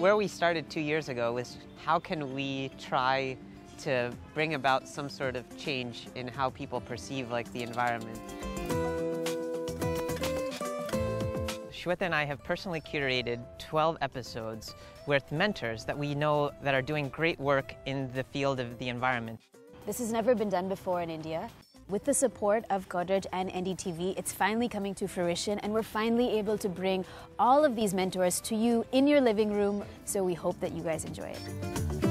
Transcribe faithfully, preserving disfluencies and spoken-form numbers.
Where we started two years ago was how can we try to bring about some sort of change in how people perceive like the environment. Shweta and I have personally curated twelve episodes with mentors that we know that are doing great work in the field of the environment. This has never been done before in India. With the support of Godrej and N D T V, it's finally coming to fruition and we're finally able to bring all of these mentors to you in your living room. So we hope that you guys enjoy it.